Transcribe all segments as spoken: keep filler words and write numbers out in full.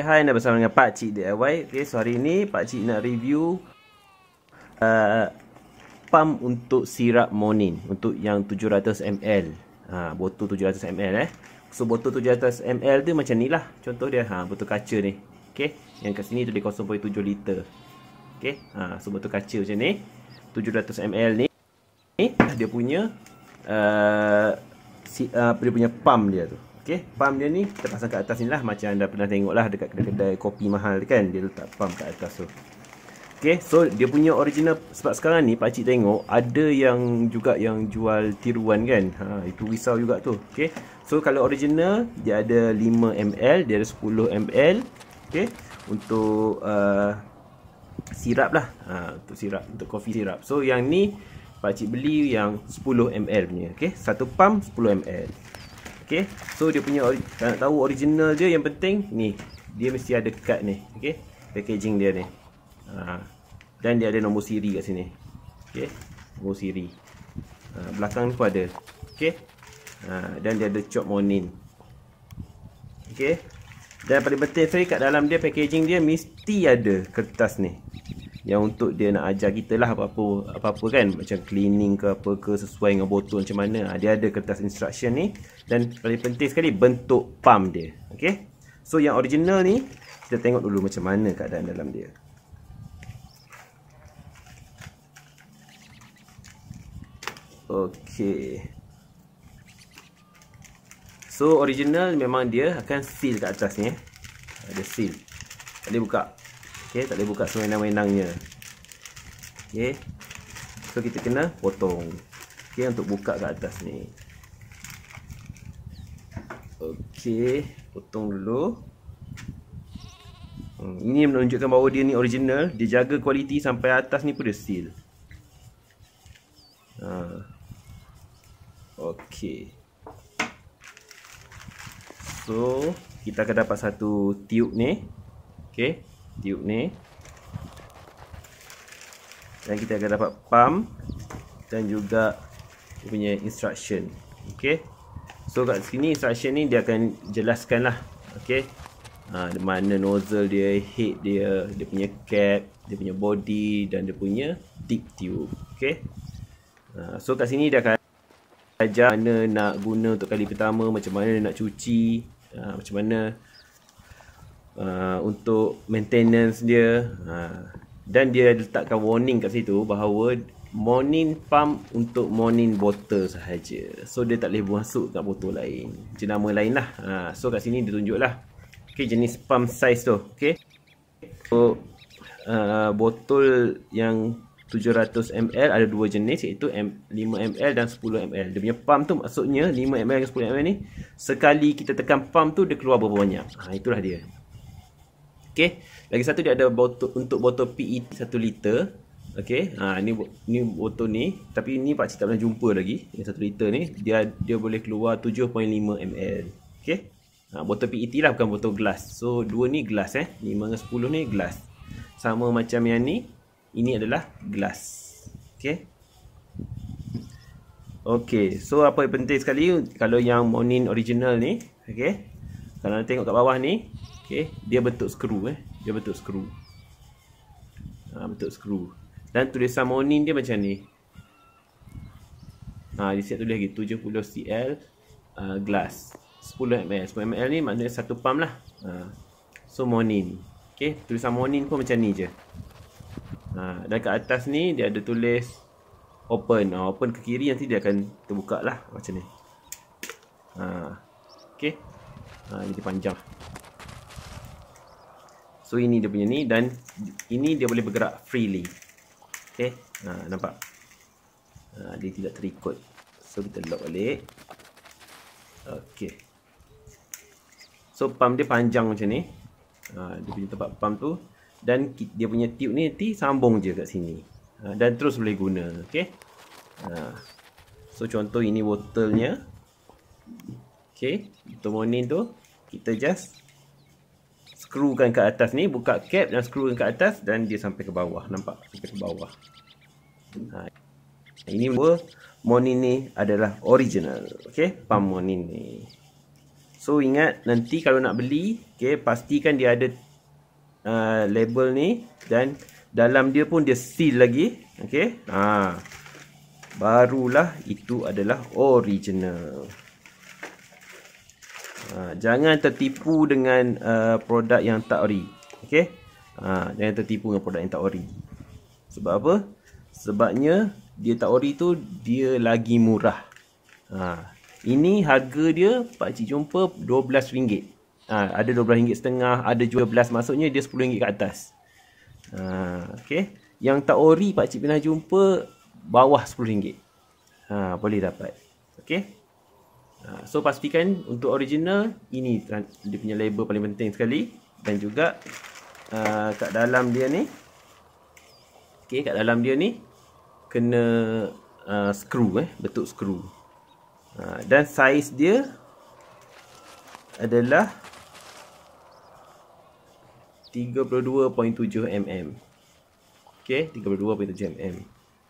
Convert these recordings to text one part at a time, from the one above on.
Okay, hai, anda bersama dengan Pak Cik D I Y. Okay, so hari ni Pak Cik nak review uh, pump untuk sirap Monin untuk yang tujuh ratus mililiter. Ha, botol tujuh ratus mililiter eh. So botol tujuh ratus mililiter tu macam ni lah. Contoh dia, ha, botol kaca ni. Okay, yang kat sini tu dia kosong perpuluhan tujuh liter. Okay, ha, so botol kaca macam ni tujuh ratus mililiter ni, ni dia punya uh, si, uh, dia punya pump dia tu. Okay, pump dia ni kita pasang kat atas ni lah. Macam anda pernah tengok lah dekat kedai-kedai kopi mahal kan, dia letak pump kat atas tu. Okay, so dia punya original. Sebab sekarang ni pakcik tengok ada yang juga yang jual tiruan kan, ha, itu risau juga tu. Okay, so kalau original dia ada lima mililiter, dia ada sepuluh mililiter. Okay, untuk uh, sirap lah, ha, untuk sirap, untuk kopi sirap. So yang ni pakcik beli yang sepuluh mililiter punya. Okay, satu pump sepuluh mililiter. Okay, so dia punya, tak nak tahu original je, yang penting ni dia mesti ada kad ni. Okay, packaging dia ni, ha, dan dia ada nombor siri kat sini. Okay, nombor siri, ha, belakang ni pun ada. Okay, ha, dan dia ada cop Monin. Okay, dan paling penting sekali kat dalam dia, packaging dia mesti ada kertas ni yang untuk dia nak ajar kita lah apa-apa, apa-apa kan, macam cleaning ke apa ke, sesuai dengan botol macam mana. Dia ada kertas instruction ni, dan paling penting sekali bentuk pump dia. Okay, so yang original ni kita tengok dulu macam mana keadaan dalam dia. Okay, so original memang dia akan seal kat atas ni, eh. Ada seal, tak boleh buka. Okay, tak boleh buka sewenang-wenangnya. Okay, so kita kena potong. Okay, untuk buka kat atas ni. Okay, potong dulu. hmm, Ini menunjukkan bahawa dia ni original. Dia jaga kualiti sampai atas ni pun dia seal. ha. Okay, so kita akan dapat satu tiub ni. Okay, tiub ni, dan kita akan dapat pump dan juga dia punya instruction. Okay, so kat sini instruction ni dia akan jelaskan lah. Okay, ha, mana nozzle dia, head dia, dia punya cap, dia punya body, dan dia punya tip tube. Okay, ha, so kat sini dia akan ajar mana nak guna untuk kali pertama, macam mana nak cuci, ha, macam mana Uh, untuk maintenance dia, uh, dan dia letakkan warning kat situ bahawa Monin pump untuk Monin botol sahaja. So dia tak boleh masuk kat botol lain, jenama lain lah. uh, So kat sini dia tunjuk lah, okay, jenis pump size tu. Okay, so uh, botol yang tujuh ratus mililiter ada dua jenis, iaitu lima mililiter dan sepuluh mililiter. Dia punya pump tu maksudnya lima mililiter dan sepuluh mililiter ni, sekali kita tekan pump tu dia keluar berapa banyak. uh, Itulah dia. Okey, lagi satu dia ada botol, untuk botol P E T satu liter. Okey, ha, ni ni botol ni, tapi ni pak cik tak pernah jumpa lagi. Yang satu liter ni dia dia boleh keluar tujuh perpuluhan lima mililiter. Okey, ha, botol P E T lah, bukan botol gelas. So dua ni gelas, eh, lima dengan sepuluh ni gelas. Sama macam yang ni, ini adalah gelas. Okey. Okey, so apa yang penting sekali kalau yang Monin original ni, okey. Kalau tengok kat bawah ni, okay, dia bentuk skru, eh. Dia bentuk skru, ha, bentuk skru. Dan tulisan Monin dia macam ni, ha, di sini tulis lagi tujuh puluh sentimeter, uh, glass sepuluh mililiter. sepuluh mililiter ni maknanya satu pump lah. ha. So Monin, okay, tulisan Monin pun macam ni je. ha, Dan kat atas ni dia ada tulis open. ha, Open ke kiri, nanti dia akan terbuka lah macam ni. ha, Okay, ha, jadi panjang. So ini dia punya ni, dan ini dia boleh bergerak freely. Okay, ha, nampak, ha, dia tidak terikut. So kita lock balik. Okay, so pump dia panjang macam ni, ha, dia punya tempat pump tu. Dan dia punya tube ni nanti sambung je kat sini, ha, dan terus boleh guna. Okay, ha, so contoh ini botolnya. Okay, botol Monin tu kita just skrukan ke atas ni, buka cap dan skrukan ke atas, dan dia sampai ke bawah. Nampak? Sampai ke bawah. Ha, ini Monin ni adalah original. Okay, pump Monin ni. So So ingat nanti kalau nak beli, okay, pastikan dia ada uh, label ni, dan dalam dia pun dia seal lagi. Okay, ha, barulah itu adalah original. Ha, jangan tertipu dengan uh, produk yang tak ori. Okay, ha, jangan tertipu dengan produk yang tak ori. Sebab apa? Sebabnya dia tak ori tu, dia lagi murah. Ha, ini harga dia pakcik jumpa dua belas ringgit. Ha, ada dua belas ringgit setengah, ada jual belas, maksudnya dia sepuluh ringgit ke atas. Ha, okay. Yang tak ori pakcik pernah jumpa bawah sepuluh ringgit. Ha, boleh dapat. Okay. Ha, so pastikan untuk original, ini dia punya label paling penting sekali. Dan juga uh, kat dalam dia ni, okay, kat dalam dia ni kena uh, screw, eh, betul screw. Ha, dan saiz dia adalah tiga puluh dua perpuluhan tujuh milimeter. Okey, tiga puluh dua perpuluhan tujuh milimeter.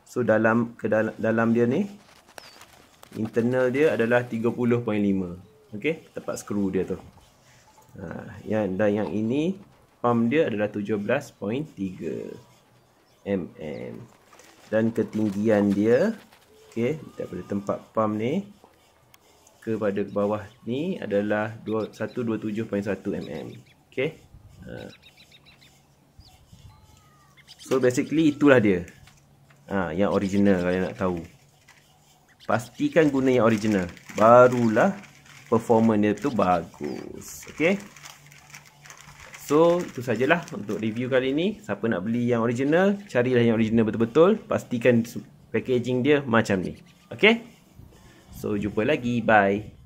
So dalam ke dalam, dalam dia ni internal dia adalah tiga puluh perpuluhan lima. Okey, tempat skru dia tu. Ha, yang dan yang ini pump dia adalah tujuh belas perpuluhan tiga milimeter. Dan ketinggian dia, okey, daripada tempat pump ni kepada bawah ni adalah seratus dua puluh tujuh perpuluhan satu milimeter. Okey. Ha. So basically itulah dia. Ha, yang original kalau nak tahu. Pastikan guna yang original, barulah performance dia tu bagus. Okey. So itu sajalah untuk review kali ni. Siapa nak beli yang original, carilah yang original betul-betul. Pastikan packaging dia macam ni. Okey. So jumpa lagi. Bye.